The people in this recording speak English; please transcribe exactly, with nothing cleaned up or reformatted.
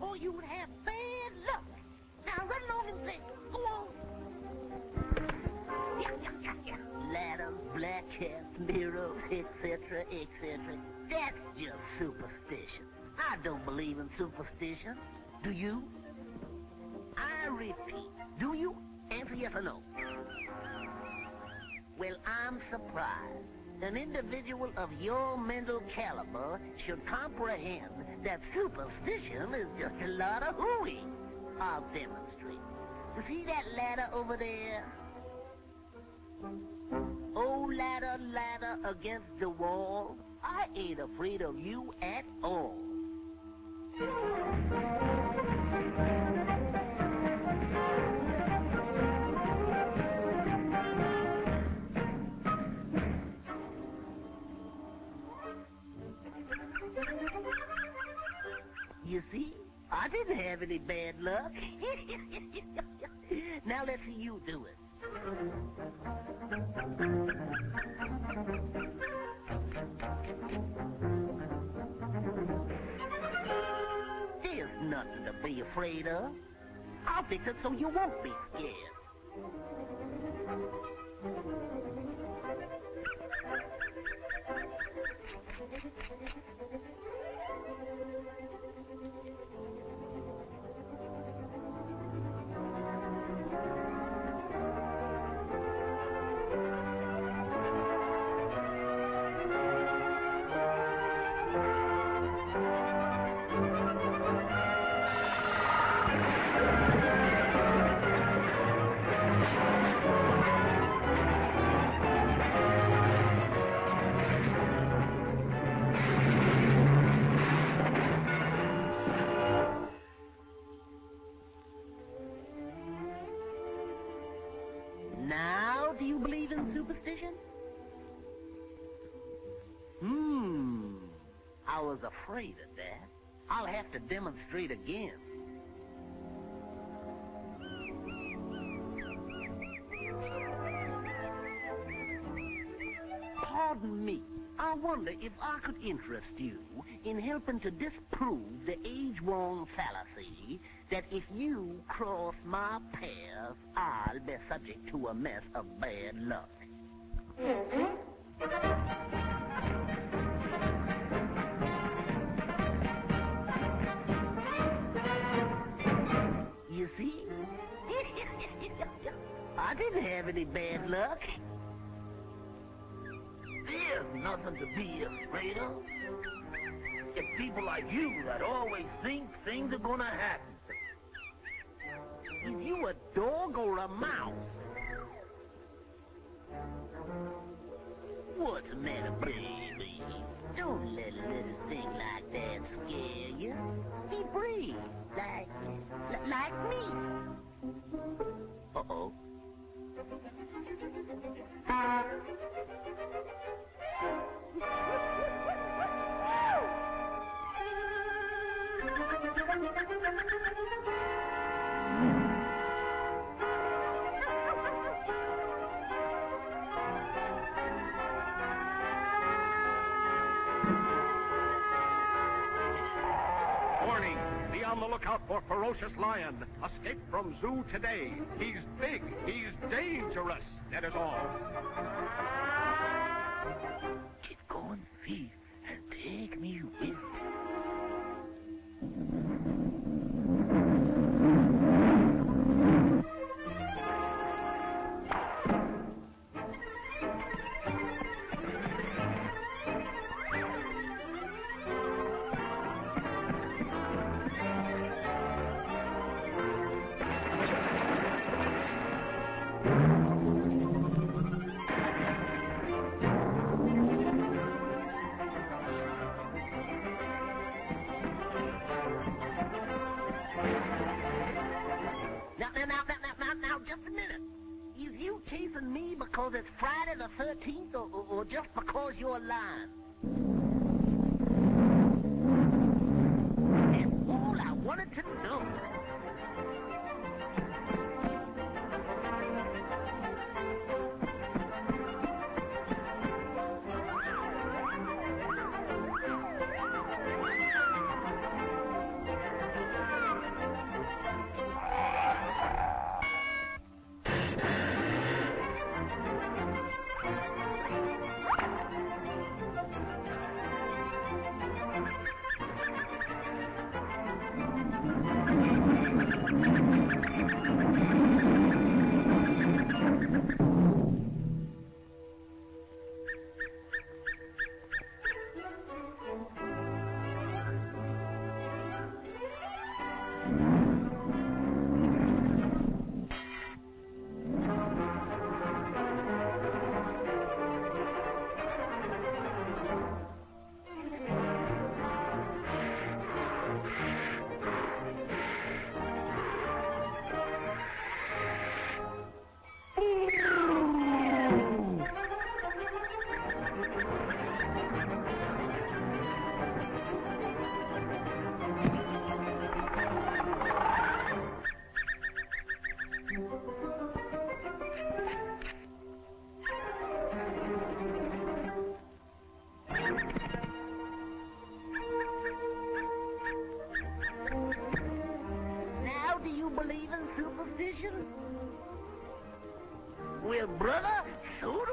or you would have bad luck. Now run along and play. Go on. Yeah, yeah, yeah, yeah. Ladders, black hats, mirrors, et cetera, et cetera. That's just superstition. I don't believe in superstition. Do you? I repeat, do you? Answer yes or no. Well, I'm surprised. An individual of your mental caliber should comprehend that superstition is just a lot of hooey. I'll demonstrate. You see that ladder over there? Oh, ladder, ladder against the wall, I ain't afraid of you at all. You see, I didn't have any bad luck. Now let's see you do it. There's nothing to be afraid of. I'll fix it so you won't be scared. Now, do you believe in superstition? Hmm, I was afraid of that. I'll have to demonstrate again. Pardon me, I wonder if I could interest you in helping to disprove the age-worn fallacy that if you cross my path, I'll be subject to a mess of bad luck. Mm-hmm. You see? I didn't have any bad luck. There's nothing to be afraid of. It's people like you that always think things are gonna happen. Is you a dog or a mouse? What's the matter, baby? Don't let a little thing like that scare you. Be brave, like, like me. Uh-oh. On the lookout for ferocious lion. Escape from zoo today. He's big. He's dangerous. That is all. Keep going, please, and take me with you. Chasing me because it's Friday the thirteenth or, or, or just because you're lying? That's all I wanted to know. position? Will brother soon